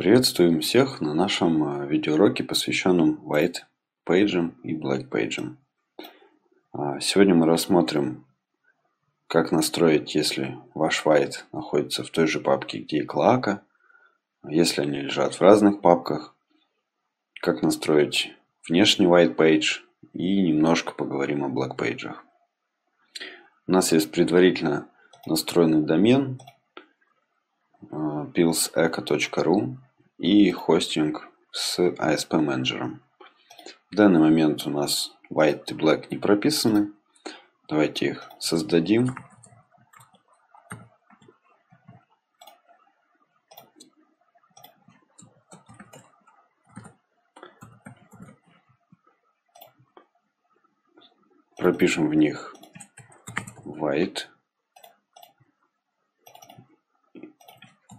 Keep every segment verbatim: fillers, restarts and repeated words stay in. Приветствуем всех на нашем видеоуроке, посвященном WhitePage и BlackPage. Сегодня мы рассмотрим, как настроить, если ваш White находится в той же папке, где и клака, если они лежат в разных папках, как настроить внешний WhitePage и немножко поговорим о BlackPage. У нас есть предварительно настроенный домен пилс точка эко точка ру и хостинг с эй эс пи менеджером. В данный момент у нас white и black не прописаны. Давайте их создадим. Пропишем в них white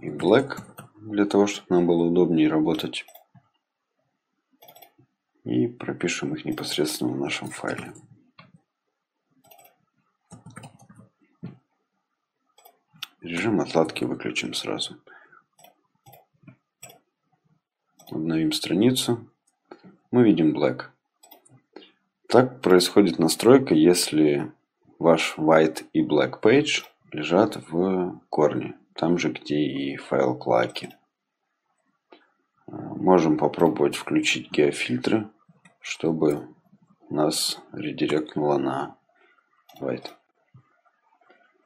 и black, для того, чтобы нам было удобнее работать. И пропишем их непосредственно в нашем файле. Режим отладки выключим сразу. Обновим страницу. Мы видим black. Так происходит настройка, если ваш white и black page лежат в корне, там же, где и файл клаки. Можем попробовать включить геофильтры, чтобы нас редиректнуло на white.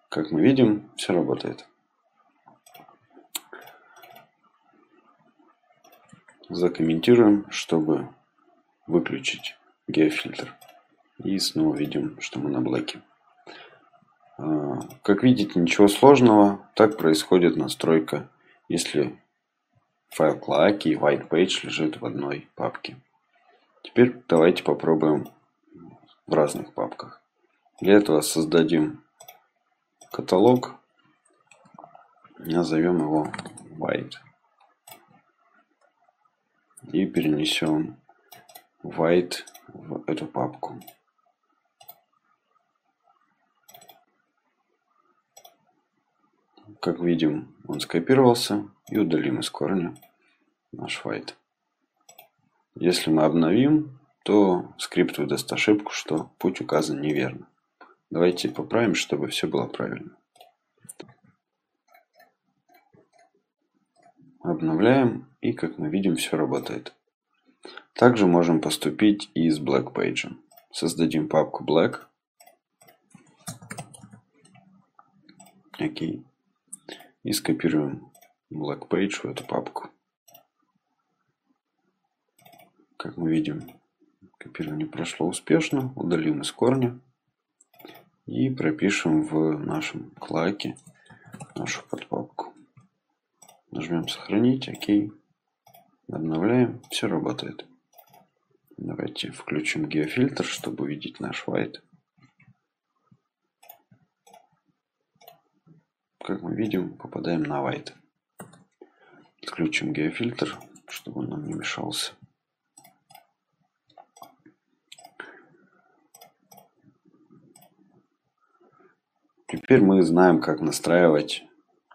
Как мы видим, все работает. Закомментируем, чтобы выключить геофильтр. И снова видим, что мы на блэке. Как видите, ничего сложного. Так происходит настройка, если файл клаки и WhitePage лежит в одной папке. Теперь давайте попробуем в разных папках. Для этого создадим каталог. Назовем его White. И перенесем White в эту папку. Как видим, он скопировался, и удалим из корня наш white. Если мы обновим, то скрипт выдаст ошибку, что путь указан неверно. Давайте поправим, чтобы все было правильно. Обновляем, и как мы видим, все работает. Также можем поступить и с BlackPage. Создадим папку Black. Окей. И скопируем BlackPage в эту папку. Как мы видим, копирование прошло успешно. Удалим из корня. И пропишем в нашем клаке нашу подпапку. Нажмем сохранить. Окей. Обновляем. Все работает. Давайте включим геофильтр, чтобы увидеть наш white. Как мы видим, попадаем на white. Отключим геофильтр, чтобы он нам не мешался. Теперь мы знаем, как настраивать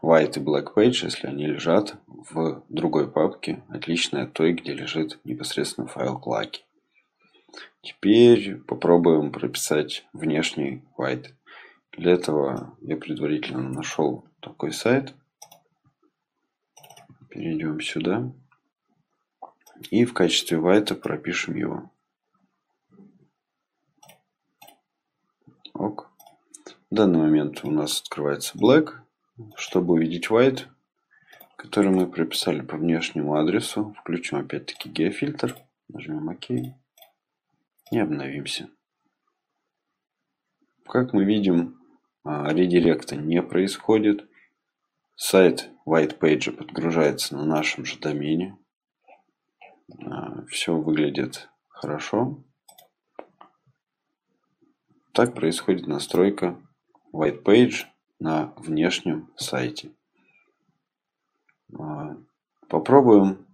white и black page, если они лежат в другой папке, отличной от той, где лежит непосредственно файл клаки. Теперь попробуем прописать внешний white. Для этого я предварительно нашел такой сайт. Перейдем сюда. И в качестве white пропишем его. Ок. В данный момент у нас открывается black. Чтобы увидеть white, который мы прописали по внешнему адресу, включим опять-таки геофильтр. Нажмем ОК. И обновимся. Как мы видим, редиректа не происходит. Сайт WhitePage подгружается на нашем же домене. Все выглядит хорошо. Так происходит настройка WhitePage на внешнем сайте. Попробуем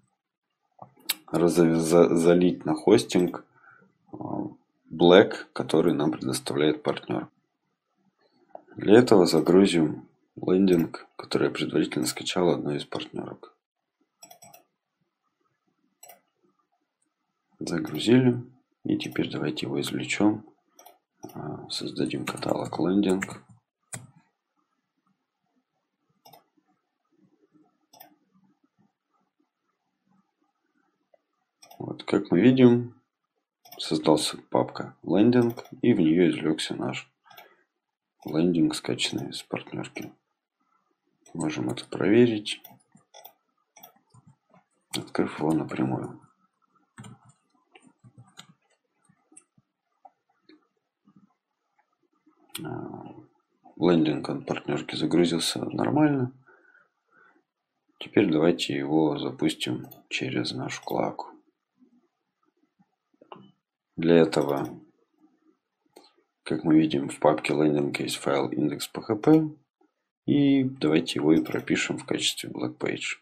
залить на хостинг Black, который нам предоставляет партнер. Для этого загрузим лендинг, который я предварительно скачал одной из партнерок. Загрузили. И теперь давайте его извлечем. Создадим каталог лендинг. Вот, как мы видим, создался папка лендинг, и в нее извлекся наш лендинг, скачанный из партнерки. Можем это проверить, открыв его напрямую. Лендинг от партнерки загрузился нормально. Теперь давайте его запустим через нашу клаку. Для этого, как мы видим, в папке лендинг есть файл index.php. И давайте его и пропишем в качестве BlackPage.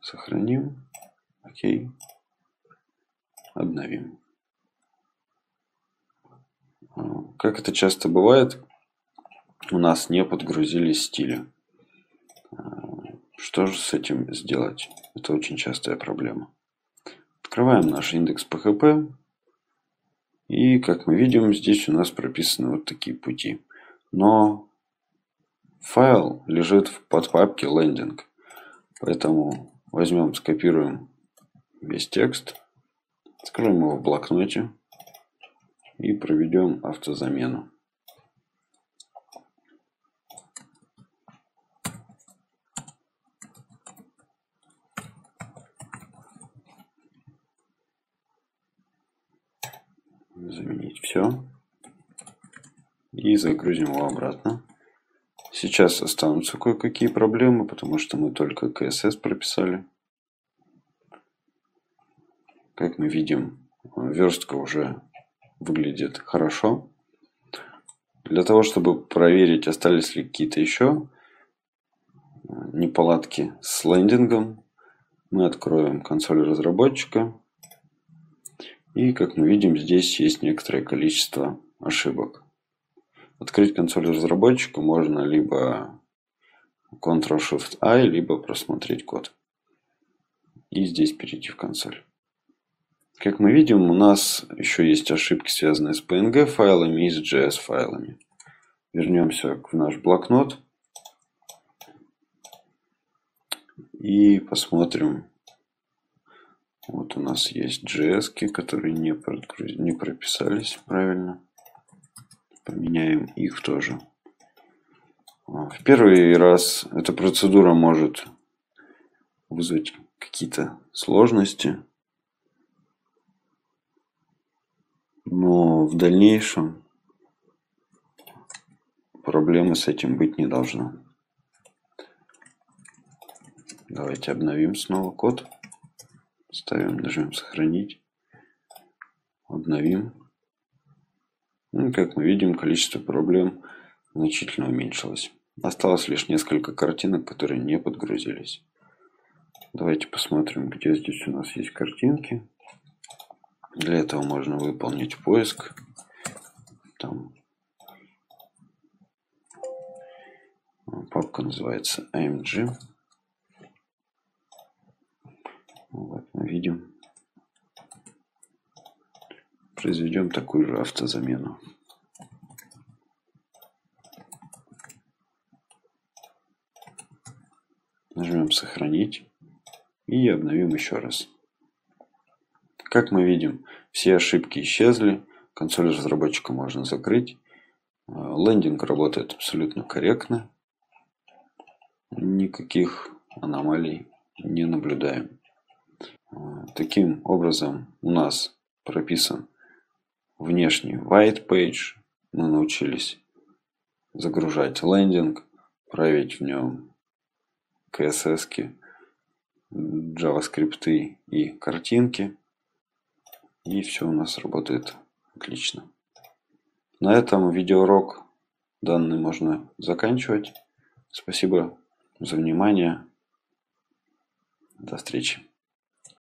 Сохраним. Окей. Обновим. Как это часто бывает, у нас не подгрузились стили. Что же с этим сделать? Это очень частая проблема. Открываем наш индекс пи эйч пи. И, как мы видим, здесь у нас прописаны вот такие пути. Но файл лежит в подпапке Landing. Поэтому возьмем, скопируем весь текст. Скроем его в блокноте. И проведем автозамену. Заменить все. И загрузим его обратно. Сейчас останутся кое-какие проблемы, потому что мы только си эс эс прописали. Как мы видим, верстка уже выглядит хорошо. Для того, чтобы проверить, остались ли какие-то еще неполадки с лендингом, мы откроем консоль разработчика. И, как мы видим, здесь есть некоторое количество ошибок. Открыть консоль разработчика можно либо контрол шифт ай, либо просмотреть код. И здесь перейти в консоль. Как мы видим, у нас еще есть ошибки, связанные с пи эн джи файлами и с джей эс файлами. Вернемся в наш блокнот. И посмотрим. Вот у нас есть джей эс, которые не, подгруз... не прописались правильно. Поменяем их тоже. В первый раз эта процедура может вызвать какие-то сложности. Но в дальнейшем проблемы с этим быть не должно. Давайте обновим снова код. Ставим, нажмем сохранить. Обновим. Ну, как мы видим, количество проблем значительно уменьшилось. Осталось лишь несколько картинок, которые не подгрузились. Давайте посмотрим, где здесь у нас есть картинки. Для этого можно выполнить поиск. Там папка называется ай эм джи. Вот мы видим. Произведем такую же автозамену. Нажмем сохранить и обновим еще раз. Как мы видим, все ошибки исчезли. Консоль разработчика можно закрыть. Лендинг работает абсолютно корректно. Никаких аномалий не наблюдаем. Таким образом у нас прописан внешний WhitePage. Мы научились загружать лендинг, править в нем си эс эс, JavaScript и картинки. И все у нас работает отлично. На этом видеоурок данный можно заканчивать. Спасибо за внимание. До встречи.